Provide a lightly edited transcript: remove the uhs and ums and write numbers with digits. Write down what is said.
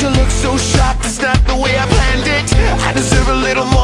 You look so shocked, it's not the way I planned it. I deserve a little more.